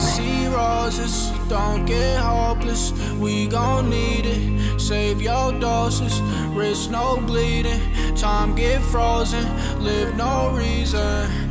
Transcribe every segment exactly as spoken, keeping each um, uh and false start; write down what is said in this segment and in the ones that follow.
see roses, don't get hopeless. We gon' need it, save your doses. Risk no bleeding, time get frozen. Live no reason.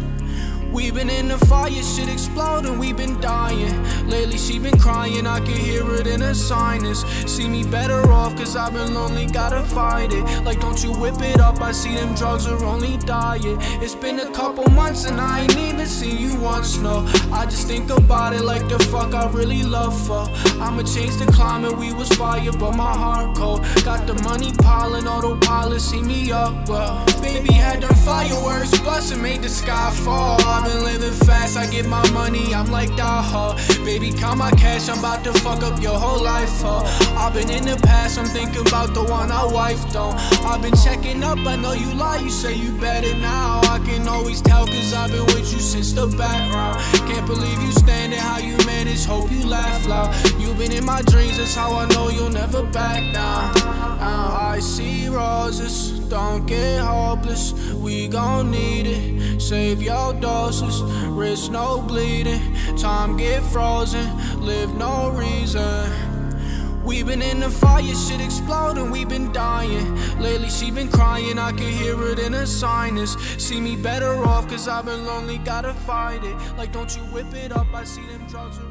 We've been in the fire, shit exploding, we've been dying. Lately she been crying, I can hear it in her sinus. See me better off, cause I've been lonely, gotta fight it. Like don't you whip it up, I see them drugs are only diet. It's been a couple months and I ain't even seen you once, no. I just think about it like the fuck I really love for. I'ma change the climate, we was fire, but my heart cold. Got the money piling, autopilot, see me up, well. Baby had them fireworks bustin', made the sky fall. I've been living fast, I get my money, I'm like that, huh? Baby, count my cash, I'm about to fuck up your whole life, huh? I've been in the past, I'm thinking about the one I wifed on. I've been checking up, I know you lie, you say you better now. I can always tell, cause I've been with you since the background. Can't believe you standing, how you manage, hope you laugh loud. You've been in my dreams, that's how I know you'll never back down. uh, I see roses, don't get hopeless. We gon' need it, save your dog. Risk no bleeding, time get frozen, live no reason. We've been in the fire, shit exploding, we've been dying. Lately she been crying, I can hear it in her sinus. See me better off, cause I've been lonely, gotta fight it. Like don't you whip it up, I see them drugs around.